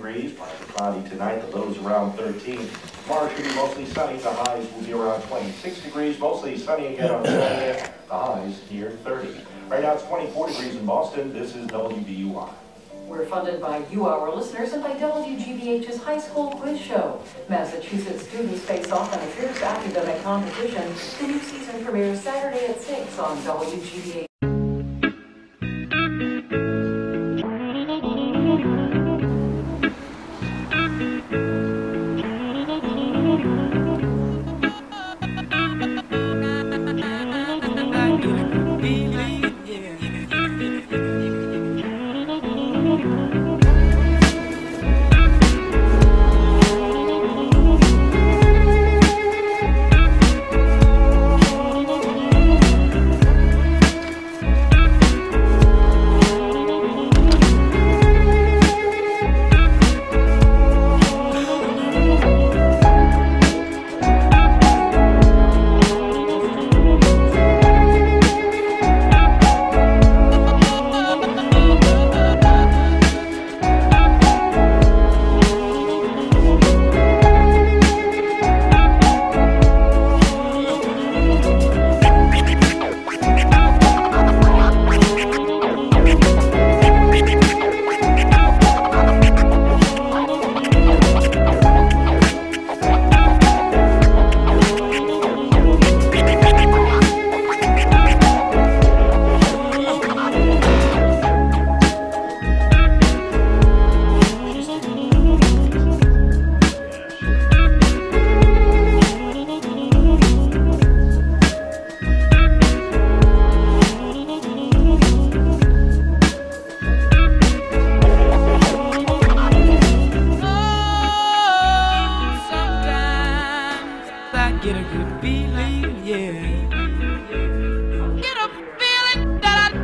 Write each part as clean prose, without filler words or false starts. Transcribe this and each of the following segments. degrees, like the cloudy tonight, the lows around 13. Tomorrow should be mostly sunny, the highs will be around 26 degrees, mostly sunny again on Sunday, the highs near 30. Right now it's 24 degrees in Boston, this is WBUR. We're funded by you, our listeners, and by WGBH's High School Quiz Show. Massachusetts students face off in a fierce academic competition. The new season premieres Saturday at 6 on WGBH. Get a good feeling, yeah. Get a feeling that I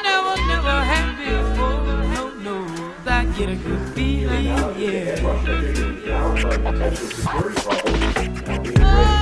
never had before. No, I get a good feeling, yeah.